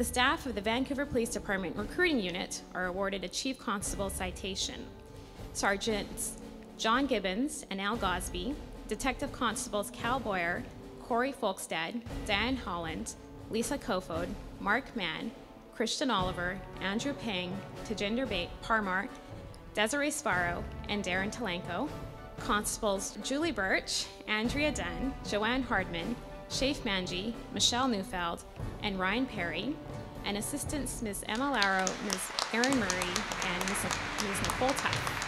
the staff of the Vancouver Police Department Recruiting Unit are awarded a Chief Constable citation. Sergeants John Gibbons and Al Gosbee, Detective Constables Kal Bowyer, Kory Folkestad, Dianne Howland, Lisa Kofod, Mark Mann, Christian Olver, Andrew Pang, Tajinder Parmar, Desiree Sparrow, and Darren Telenko, Constables Julie Birtch, Andrea Dunn, Joanne Hardman, Shaif Manji, Michelle Neufeld, and Ryan Perry, and Assistants Ms. Emma Lauro, Ms. Erin Murray, and Ms. Nicole Tough.